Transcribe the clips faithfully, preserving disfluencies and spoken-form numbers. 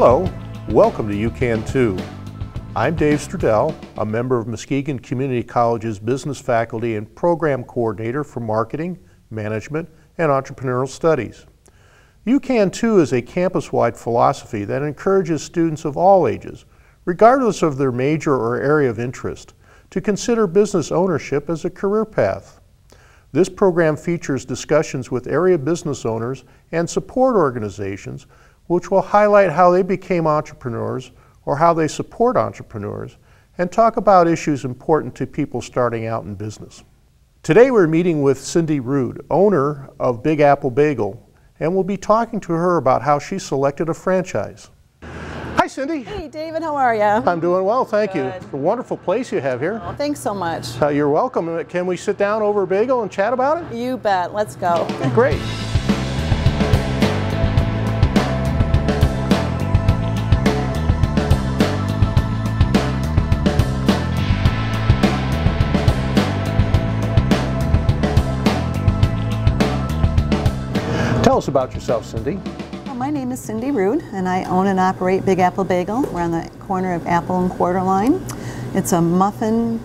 Hello, welcome to U Can two. I'm Dave Stradell, a member of Muskegon Community College's business faculty and program coordinator for marketing, management, and entrepreneurial studies. U Can two is a campus-wide philosophy that encourages students of all ages, regardless of their major or area of interest, to consider business ownership as a career path. This program features discussions with area business owners and support organizations, which will highlight how they became entrepreneurs or how they support entrepreneurs, and talk about issues important to people starting out in business. Today we're meeting with Cindy Rood, owner of Big Apple Bagel, and we'll be talking to her about how she selected a franchise. Hi, Cindy. Hey, David, how are you? I'm doing well, thank Good. you. It's a wonderful place you have here. Oh, thanks so much. Uh, you're welcome. Can we sit down over a bagel and chat about it? You bet. Let's go. Okay, great. Tell us about yourself, Cindy. Well, my name is Cindy Rood, and I own and operate Big Apple Bagel. We're on the corner of Apple and Quarterline. It's a muffin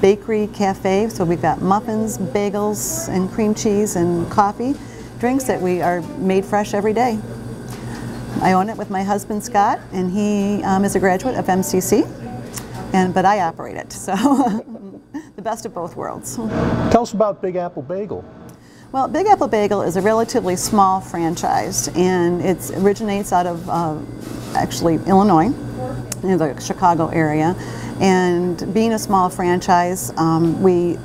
bakery cafe, so we've got muffins, bagels, and cream cheese and coffee, drinks that we are made fresh every day. I own it with my husband, Scott, and he um, is a graduate of M C C, and but I operate it, so the best of both worlds. Tell us about Big Apple Bagel. Well, Big Apple Bagel is a relatively small franchise, and it originates out of uh, actually Illinois, in the Chicago area. And being a small franchise, um, we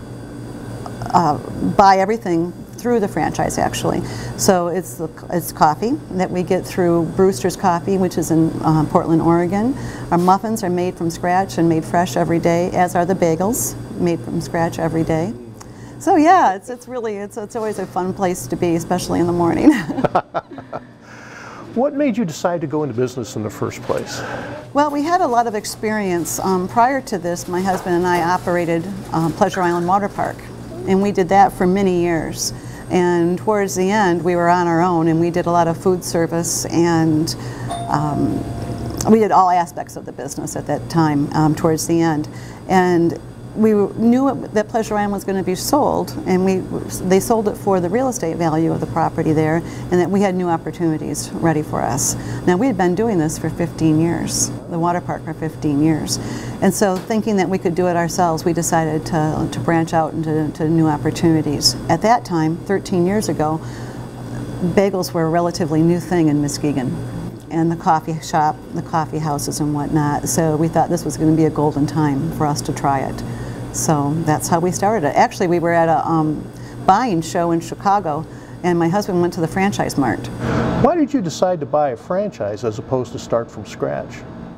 uh, buy everything through the franchise, actually. So it's the, it's coffee that we get through Brewster's Coffee, which is in uh, Portland, Oregon. Our muffins are made from scratch and made fresh every day, as are the bagels, made from scratch every day. So yeah, it's, it's really, it's, it's always a fun place to be, especially in the morning. What made you decide to go into business in the first place? Well, we had a lot of experience. Um, prior to this, my husband and I operated um, Pleasure Island Water Park, and we did that for many years. And towards the end, we were on our own, and we did a lot of food service, and um, we did all aspects of the business at that time um, towards the end. And we knew that Pleasure Island was going to be sold, and we they sold it for the real estate value of the property there, and that we had new opportunities ready for us. Now, we had been doing this for fifteen years, the water park for fifteen years, and so thinking that we could do it ourselves, we decided to, to branch out into to new opportunities. At that time, thirteen years ago, bagels were a relatively new thing in Muskegon, and the coffee shop, the coffee houses and whatnot. So we thought this was going to be a golden time for us to try it. So that's how we started it. Actually, we were at a um, buying show in Chicago, and my husband went to the franchise mart. Why did you decide to buy a franchise as opposed to start from scratch?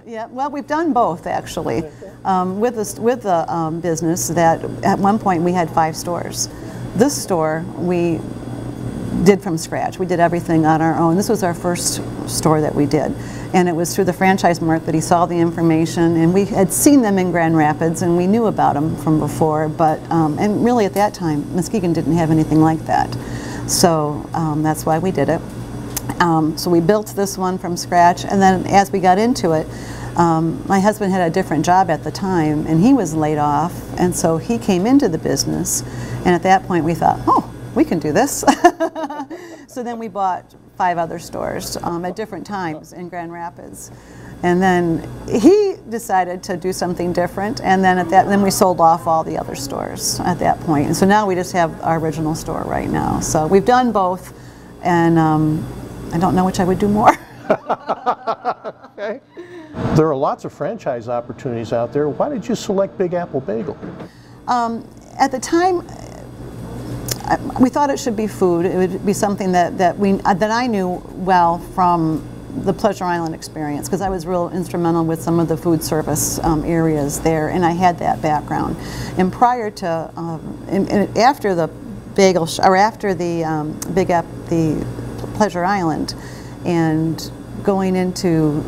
Yeah, well, we've done both, actually. Um, with the, with the um, business, that at one point we had five stores. This store, we did from scratch. We did everything on our own. This was our first store that we did, and it was through the franchise mart that he saw the information, and we had seen them in Grand Rapids, and we knew about them from before, but um, and really at that time Muskegon didn't have anything like that, so um, that's why we did it. Um, so we built this one from scratch, and then as we got into it, Um, my husband had a different job at the time, and he was laid off, and so he came into the business, and at that point we thought, oh, we can do this. So then we bought five other stores um, at different times in Grand Rapids. And then he decided to do something different, and then at that, then we sold off all the other stores at that point. And so now we just have our original store right now. So we've done both, and um, I don't know which I would do more. Okay. There are lots of franchise opportunities out there. Why did you select Big Apple Bagel? Um, at the time, we thought it should be food. It would be something that, that, we, that I knew well from the Pleasure Island experience, because I was real instrumental with some of the food service um, areas there, and I had that background. And prior to, um, and, and after the bagel, sh or after the um, Big Up, the Pleasure Island, and going into,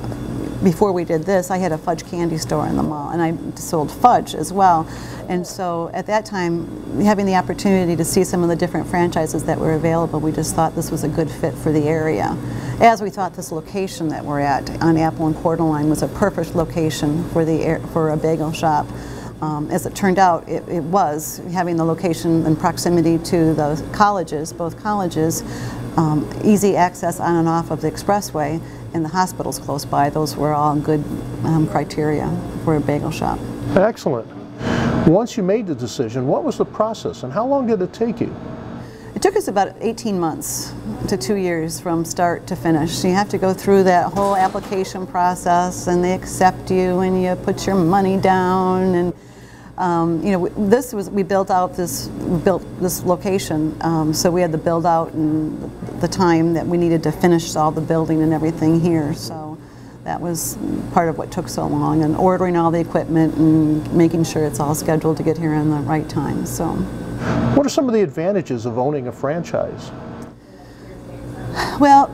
before we did this, I had a fudge candy store in the mall, and I sold fudge as well. And so at that time, having the opportunity to see some of the different franchises that were available, we just thought this was a good fit for the area. as we thought this location that we're at on Apple and Coeur d'Alene was a perfect location for the air, for a bagel shop. Um, as it turned out, it, it was, having the location in proximity to the colleges, both colleges, um, easy access on and off of the expressway, and the hospitals close by. Those were all good um, criteria for a bagel shop. Excellent. Once you made the decision, what was the process and how long did it take you? It took us about eighteen months to two years from start to finish. You have to go through that whole application process, and they accept you, and you put your money down, and um, you know, this was, we built out this built this location, um, so we had the build out and the time that we needed to finish all the building and everything here. So that was part of what took so long, and ordering all the equipment and making sure it's all scheduled to get here in the right time. So. What are some of the advantages of owning a franchise? Well,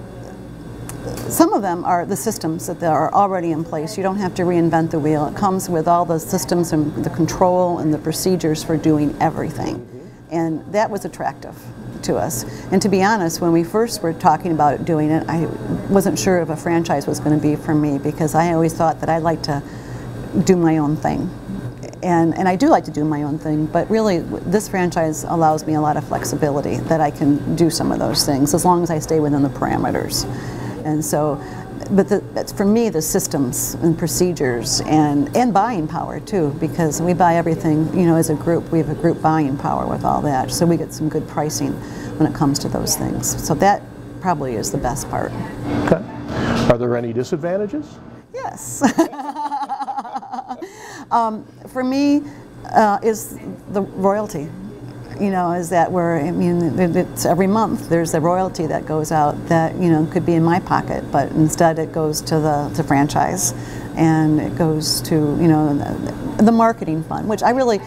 some of them are the systems that are already in place. You don't have to reinvent the wheel. It comes with all the systems and the control and the procedures for doing everything. Mm-hmm. And that was attractive to us. And to be honest, when we first were talking about doing it, I wasn't sure if a franchise was going to be for me, because I always thought that I like to do my own thing. And, and I do like to do my own thing, but really this franchise allows me a lot of flexibility that I can do some of those things as long as I stay within the parameters. And so, but the, that's for me, the systems and procedures and, and buying power too, because we buy everything, you know, as a group. We have a group buying power with all that, so we get some good pricing when it comes to those things. So that probably is the best part. Okay. Are there any disadvantages? Yes. Um, for me, uh, is the royalty. You know, is that where, I mean, it's every month there's a royalty that goes out that, you know, could be in my pocket, but instead it goes to the to franchise, and it goes to, you know, the, the marketing fund, which I really,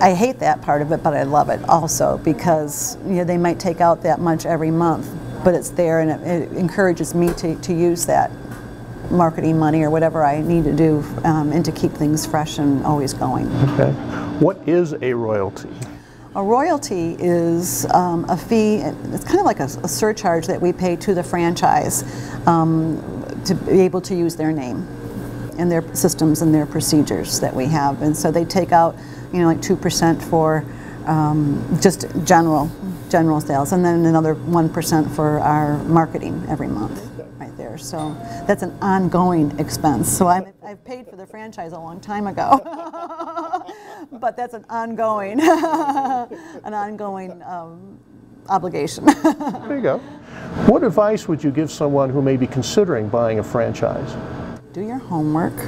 I hate that part of it, but I love it also, because, you know, they might take out that much every month, but it's there, and it, it encourages me to, to use that marketing money or whatever I need to do, um, and to keep things fresh and always going. Okay. What is a royalty? A royalty is um, a fee. It's kind of like a, a surcharge that we pay to the franchise um, to be able to use their name and their systems and their procedures that we have. And so they take out, you know, like two percent for um, just general, general sales, and then another one percent for our marketing every month. There, so that's an ongoing expense. So I'm, I've paid for the franchise a long time ago, but that's an ongoing, an ongoing um, obligation. There you go. What advice would you give someone who may be considering buying a franchise? Do your homework,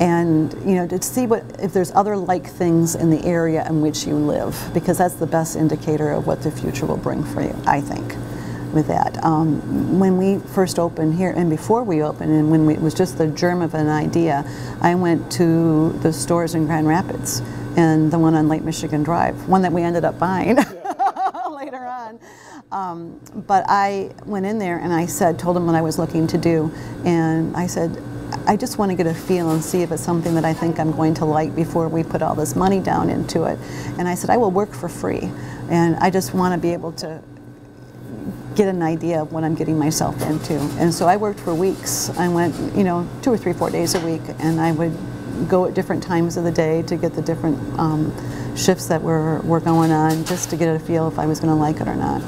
and you know, to see what if there's other like things in the area in which you live, because that's the best indicator of what the future will bring for you, I think. With that. Um, when we first opened here, and before we opened, and when we, it was just the germ of an idea, I went to the stores in Grand Rapids, and the one on Lake Michigan Drive, one that we ended up buying later on. Um, but I went in there and I said, told them what I was looking to do, and I said, I just want to get a feel and see if it's something that I think I'm going to like before we put all this money down into it. And I said, I will work for free, and I just want to be able to get an idea of what I'm getting myself into. And so I worked for weeks. I went, you know, two or three, four days a week, and I would go at different times of the day to get the different um, shifts that were, were going on, just to get a feel if I was going to like it or not.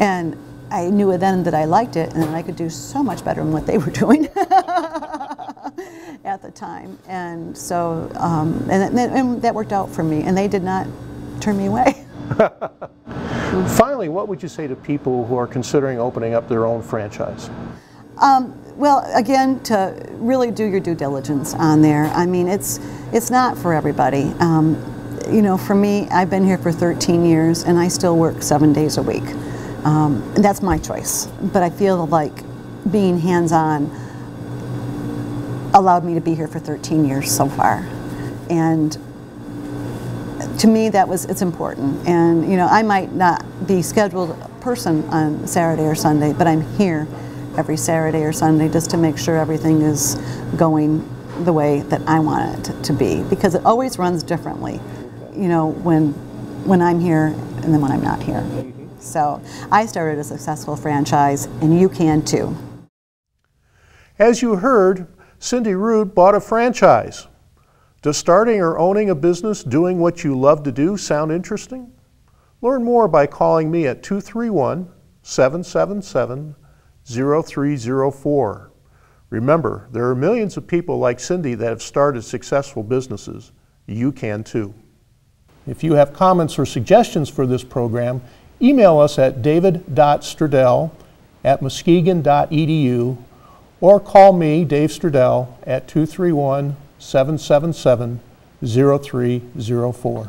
And I knew then that I liked it, and I could do so much better than what they were doing at the time. And so, um, and, that, and that worked out for me, and they did not turn me away. Finally, what would you say to people who are considering opening up their own franchise? Um, well, again, to really do your due diligence on there. I mean, it's it's not for everybody. Um, you know, for me, I've been here for thirteen years, and I still work seven days a week. Um, and that's my choice. But I feel like being hands-on allowed me to be here for thirteen years so far. And to me, that was, it's important. And you know, I might not be scheduled a person on Saturday or Sunday, but I'm here every Saturday or Sunday just to make sure everything is going the way that I want it to be, because it always runs differently, you know, when when I'm here and then when I'm not here. So I started a successful franchise, and you can too. As you heard, Cindy Rood bought a franchise. Does starting or owning a business doing what you love to do sound interesting? Learn more by calling me at two three one, seven seven seven, zero three zero four. Remember, there are millions of people like Cindy that have started successful businesses. You can too. If you have comments or suggestions for this program, email us at david dot stradell at muskegon dot e d u or call me, Dave Stradell, at two three one, seven seven seven, zero three zero four.